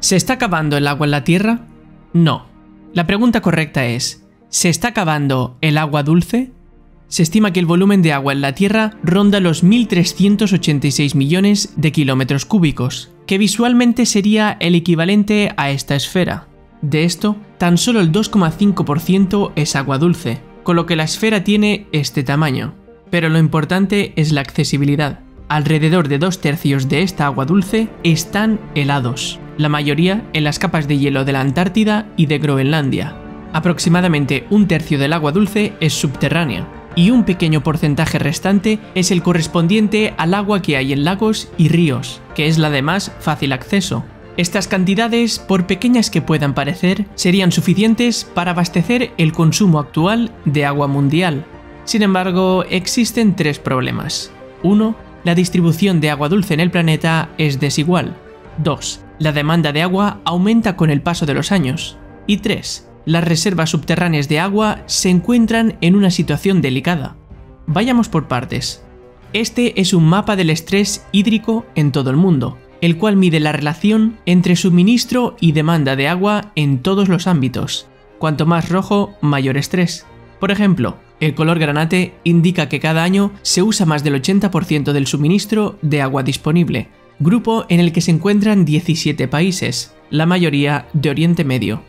¿Se está acabando el agua en la Tierra? No. La pregunta correcta es, ¿se está acabando el agua dulce? Se estima que el volumen de agua en la Tierra ronda los 1.386 millones de kilómetros cúbicos, que visualmente sería el equivalente a esta esfera. De esto, tan solo el 2,5% es agua dulce, con lo que la esfera tiene este tamaño. Pero lo importante es la accesibilidad. Alrededor de 2/3 de esta agua dulce están helados, la mayoría en las capas de hielo de la Antártida y de Groenlandia. Aproximadamente 1/3 del agua dulce es subterránea, y un pequeño porcentaje restante es el correspondiente al agua que hay en lagos y ríos, que es la de más fácil acceso. Estas cantidades, por pequeñas que puedan parecer, serían suficientes para abastecer el consumo actual de agua mundial. Sin embargo, existen tres problemas. 1. La distribución de agua dulce en el planeta es desigual. 2. La demanda de agua aumenta con el paso de los años. Y 3. Las reservas subterráneas de agua se encuentran en una situación delicada. Vayamos por partes. Este es un mapa del estrés hídrico en todo el mundo, el cual mide la relación entre suministro y demanda de agua en todos los ámbitos. Cuanto más rojo, mayor estrés. Por ejemplo, el color granate indica que cada año se usa más del 80% del suministro de agua disponible, grupo en el que se encuentran 17 países, la mayoría de Oriente Medio.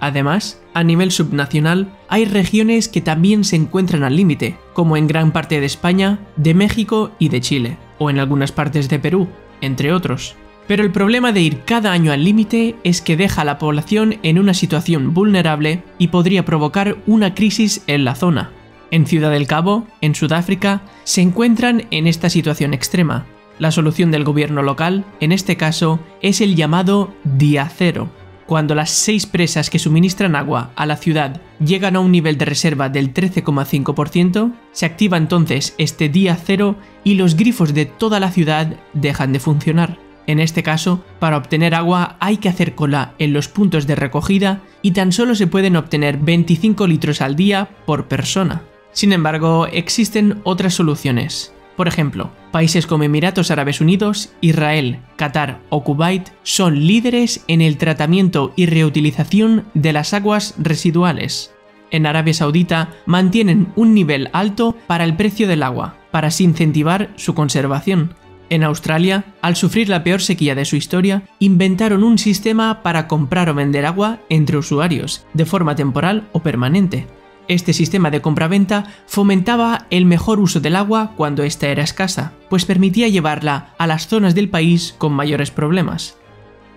Además, a nivel subnacional, hay regiones que también se encuentran al límite, como en gran parte de España, de México y de Chile, o en algunas partes de Perú, entre otros. Pero el problema de ir cada año al límite es que deja a la población en una situación vulnerable y podría provocar una crisis en la zona. En Ciudad del Cabo, en Sudáfrica, se encuentran en esta situación extrema. La solución del gobierno local, en este caso, es el llamado día cero, cuando las 6 presas que suministran agua a la ciudad llegan a un nivel de reserva del 13,5%, se activa entonces este día cero y los grifos de toda la ciudad dejan de funcionar. En este caso, para obtener agua hay que hacer cola en los puntos de recogida y tan solo se pueden obtener 25 litros al día por persona. Sin embargo, existen otras soluciones. Por ejemplo, países como Emiratos Árabes Unidos, Israel, Qatar o Kuwait son líderes en el tratamiento y reutilización de las aguas residuales. En Arabia Saudita mantienen un nivel alto para el precio del agua, para así incentivar su conservación. En Australia, al sufrir la peor sequía de su historia, inventaron un sistema para comprar o vender agua entre usuarios, de forma temporal o permanente. Este sistema de compraventa fomentaba el mejor uso del agua cuando ésta era escasa, pues permitía llevarla a las zonas del país con mayores problemas.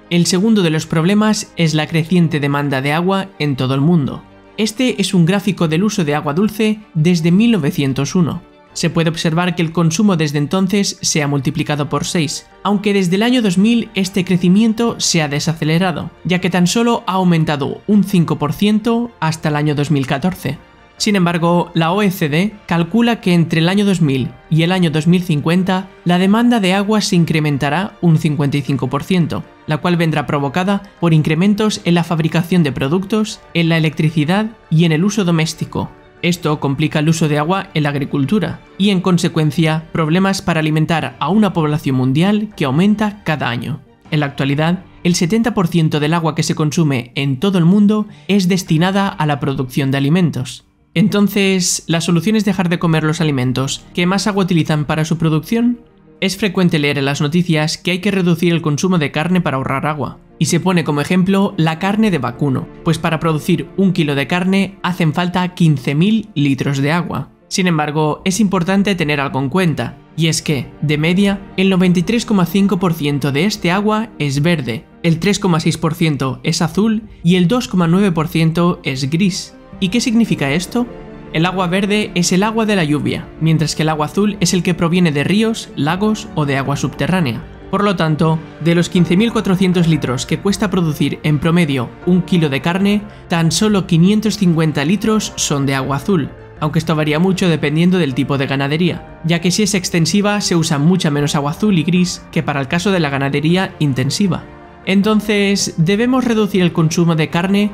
El segundo de los problemas es la creciente demanda de agua en todo el mundo. Este es un gráfico del uso de agua dulce desde 1901. Se puede observar que el consumo desde entonces se ha multiplicado por 6, aunque desde el año 2000 este crecimiento se ha desacelerado, ya que tan solo ha aumentado un 5% hasta el año 2014. Sin embargo, la OECD calcula que entre el año 2000 y el año 2050 la demanda de agua se incrementará un 55%, la cual vendrá provocada por incrementos en la fabricación de productos, en la electricidad y en el uso doméstico. Esto complica el uso de agua en la agricultura y, en consecuencia, problemas para alimentar a una población mundial que aumenta cada año. En la actualidad, el 70% del agua que se consume en todo el mundo es destinada a la producción de alimentos. Entonces, ¿la solución es dejar de comer los alimentos que más agua utilizan para su producción? Es frecuente leer en las noticias que hay que reducir el consumo de carne para ahorrar agua. Y se pone como ejemplo la carne de vacuno, pues para producir un kilo de carne hacen falta 15.000 litros de agua. Sin embargo, es importante tener algo en cuenta, y es que, de media, el 93,5% de este agua es verde, el 3,6% es azul y el 2,9% es gris. ¿Y qué significa esto? El agua verde es el agua de la lluvia, mientras que el agua azul es el que proviene de ríos, lagos o de agua subterránea. Por lo tanto, de los 15.400 litros que cuesta producir en promedio un kilo de carne, tan solo 550 litros son de agua azul, aunque esto varía mucho dependiendo del tipo de ganadería, ya que si es extensiva se usa mucha menos agua azul y gris que para el caso de la ganadería intensiva. Entonces, ¿debemos reducir el consumo de carne?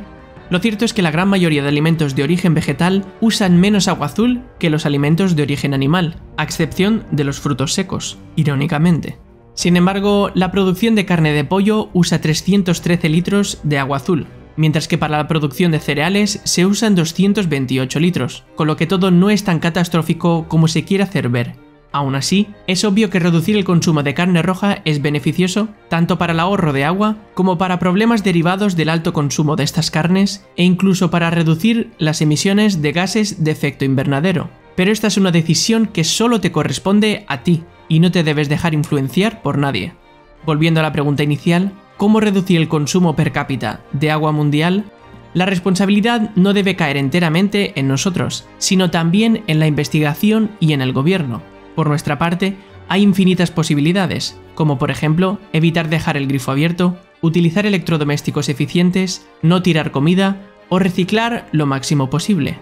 Lo cierto es que la gran mayoría de alimentos de origen vegetal usan menos agua azul que los alimentos de origen animal, a excepción de los frutos secos, irónicamente. Sin embargo, la producción de carne de pollo usa 313 litros de agua azul, mientras que para la producción de cereales se usan 228 litros, con lo que todo no es tan catastrófico como se quiere hacer ver. Aún así, es obvio que reducir el consumo de carne roja es beneficioso tanto para el ahorro de agua como para problemas derivados del alto consumo de estas carnes e incluso para reducir las emisiones de gases de efecto invernadero. Pero esta es una decisión que solo te corresponde a ti y no te debes dejar influenciar por nadie. Volviendo a la pregunta inicial, ¿cómo reducir el consumo per cápita de agua mundial? La responsabilidad no debe caer enteramente en nosotros, sino también en la investigación y en el gobierno. Por nuestra parte, hay infinitas posibilidades, como por ejemplo, evitar dejar el grifo abierto, utilizar electrodomésticos eficientes, no tirar comida o reciclar lo máximo posible.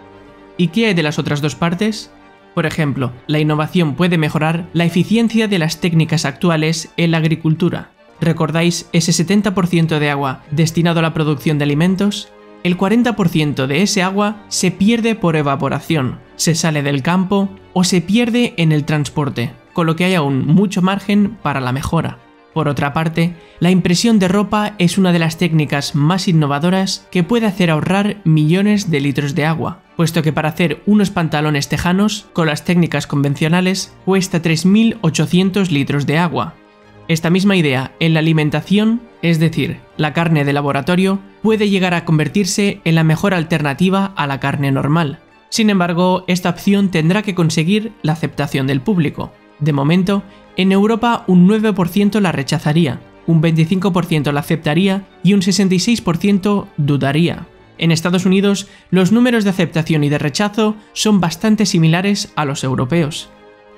¿Y qué hay de las otras dos partes? Por ejemplo, la innovación puede mejorar la eficiencia de las técnicas actuales en la agricultura. ¿Recordáis ese 70% de agua destinado a la producción de alimentos? El 40% de ese agua se pierde por evaporación, se sale del campo o se pierde en el transporte, con lo que hay aún mucho margen para la mejora. Por otra parte, la impresión de ropa es una de las técnicas más innovadoras que puede hacer ahorrar millones de litros de agua, puesto que para hacer unos pantalones tejanos con las técnicas convencionales cuesta 3.800 litros de agua. Esta misma idea en la alimentación, es decir, la carne de laboratorio, puede llegar a convertirse en la mejor alternativa a la carne normal. Sin embargo, esta opción tendrá que conseguir la aceptación del público. De momento, en Europa un 9% la rechazaría, un 25% la aceptaría y un 66% dudaría. En Estados Unidos, los números de aceptación y de rechazo son bastante similares a los europeos.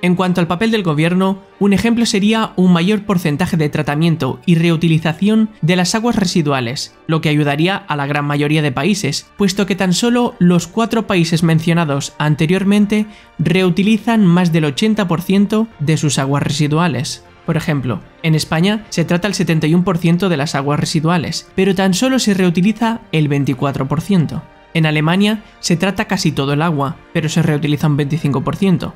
En cuanto al papel del gobierno, un ejemplo sería un mayor porcentaje de tratamiento y reutilización de las aguas residuales, lo que ayudaría a la gran mayoría de países, puesto que tan solo los 4 países mencionados anteriormente reutilizan más del 80% de sus aguas residuales. Por ejemplo, en España se trata el 71% de las aguas residuales, pero tan solo se reutiliza el 24%. En Alemania se trata casi todo el agua, pero se reutiliza un 25%.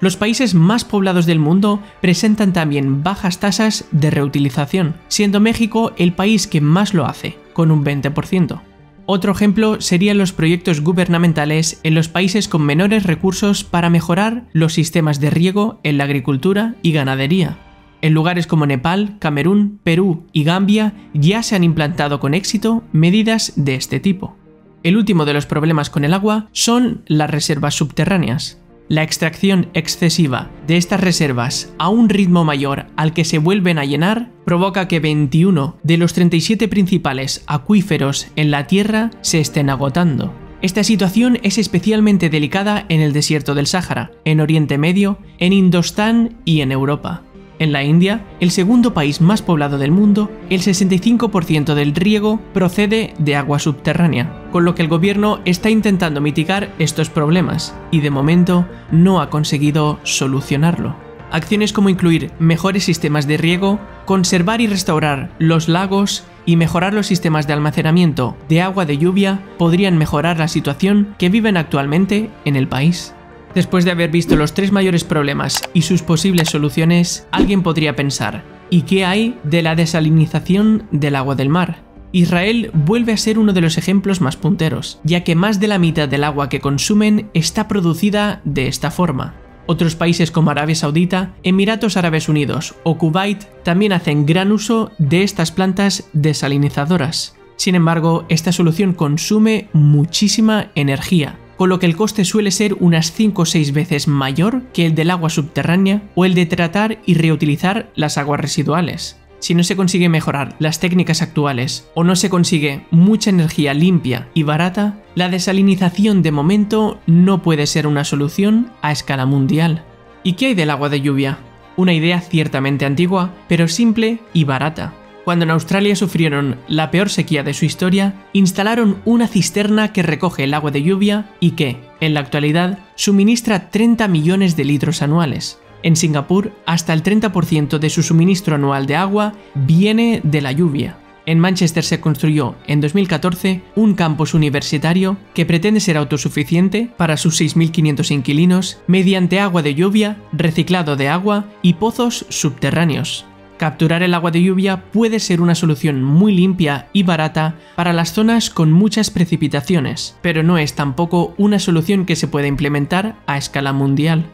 Los países más poblados del mundo presentan también bajas tasas de reutilización, siendo México el país que más lo hace, con un 20%. Otro ejemplo serían los proyectos gubernamentales en los países con menores recursos para mejorar los sistemas de riego en la agricultura y ganadería. En lugares como Nepal, Camerún, Perú y Gambia ya se han implantado con éxito medidas de este tipo. El último de los problemas con el agua son las reservas subterráneas. La extracción excesiva de estas reservas a un ritmo mayor al que se vuelven a llenar provoca que 21 de los 37 principales acuíferos en la Tierra se estén agotando. Esta situación es especialmente delicada en el desierto del Sáhara, en Oriente Medio, en Indostán y en Europa. En la India, el segundo país más poblado del mundo, el 65% del riego procede de agua subterránea, con lo que el gobierno está intentando mitigar estos problemas y de momento no ha conseguido solucionarlo. Acciones como incluir mejores sistemas de riego, conservar y restaurar los lagos y mejorar los sistemas de almacenamiento de agua de lluvia podrían mejorar la situación que viven actualmente en el país. Después de haber visto los 3 mayores problemas y sus posibles soluciones, alguien podría pensar, ¿y qué hay de la desalinización del agua del mar? Israel vuelve a ser uno de los ejemplos más punteros, ya que más de la mitad del agua que consumen está producida de esta forma. Otros países como Arabia Saudita, Emiratos Árabes Unidos o Kuwait también hacen gran uso de estas plantas desalinizadoras. Sin embargo, esta solución consume muchísima energía, con lo que el coste suele ser unas 5 o 6 veces mayor que el del agua subterránea o el de tratar y reutilizar las aguas residuales. Si no se consigue mejorar las técnicas actuales o no se consigue mucha energía limpia y barata, la desalinización de momento no puede ser una solución a escala mundial. ¿Y qué hay del agua de lluvia? Una idea ciertamente antigua, pero simple y barata. Cuando en Australia sufrieron la peor sequía de su historia, instalaron una cisterna que recoge el agua de lluvia y que, en la actualidad, suministra 30 millones de litros anuales. En Singapur, hasta el 30% de su suministro anual de agua viene de la lluvia. En Manchester se construyó, en 2014, un campus universitario que pretende ser autosuficiente para sus 6.500 inquilinos mediante agua de lluvia, reciclado de agua y pozos subterráneos. Capturar el agua de lluvia puede ser una solución muy limpia y barata para las zonas con muchas precipitaciones, pero no es tampoco una solución que se pueda implementar a escala mundial.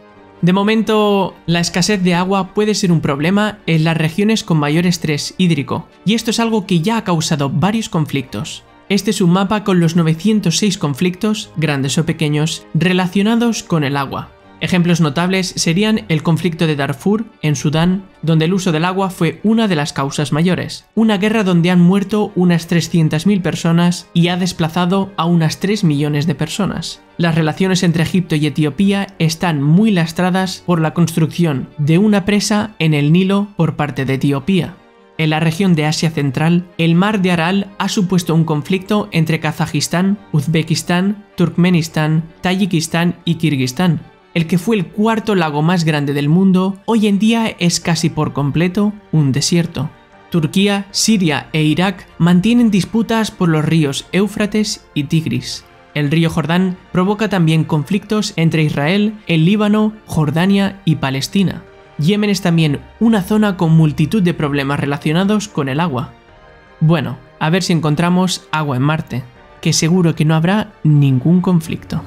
De momento, la escasez de agua puede ser un problema en las regiones con mayor estrés hídrico, y esto es algo que ya ha causado varios conflictos. Este es un mapa con los 906 conflictos, grandes o pequeños, relacionados con el agua. Ejemplos notables serían el conflicto de Darfur, en Sudán, donde el uso del agua fue una de las causas mayores. Una guerra donde han muerto unas 300.000 personas y ha desplazado a unas 3 millones de personas. Las relaciones entre Egipto y Etiopía están muy lastradas por la construcción de una presa en el Nilo por parte de Etiopía. En la región de Asia Central, el mar de Aral ha supuesto un conflicto entre Kazajistán, Uzbekistán, Turkmenistán, Tayikistán y Kirguistán. El que fue el cuarto lago más grande del mundo, hoy en día es casi por completo un desierto. Turquía, Siria e Irak mantienen disputas por los ríos Éufrates y Tigris. El río Jordán provoca también conflictos entre Israel, el Líbano, Jordania y Palestina. Yemen es también una zona con multitud de problemas relacionados con el agua. Bueno, a ver si encontramos agua en Marte, que seguro que no habrá ningún conflicto.